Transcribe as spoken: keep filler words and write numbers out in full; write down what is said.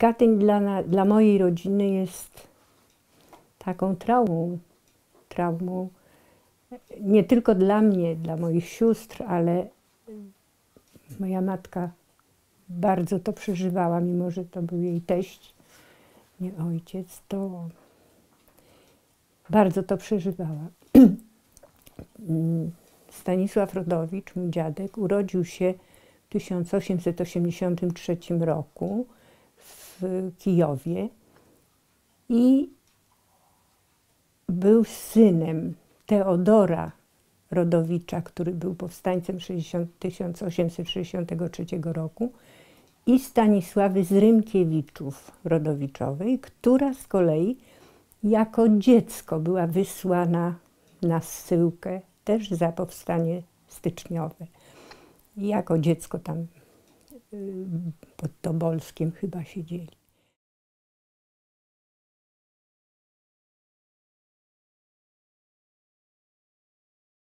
Katyń dla, dla mojej rodziny jest taką traumą, traumą nie tylko dla mnie, dla moich sióstr, ale moja matka bardzo to przeżywała, mimo że to był jej teść, nie ojciec, to bardzo to przeżywała. Stanisław Rodowicz, mój dziadek, urodził się w tysiąc osiemset osiemdziesiątym trzecim roku w Kijowie i był synem Teodora Rodowicza, który był powstańcem tysiąc osiemset sześćdziesiątego trzeciego roku, i Stanisławy z Rymkiewiczów Rodowiczowej, która z kolei jako dziecko była wysłana na zsyłkę też za powstanie styczniowe. Jako dziecko tam pod Tobolskiem chyba siedzieli.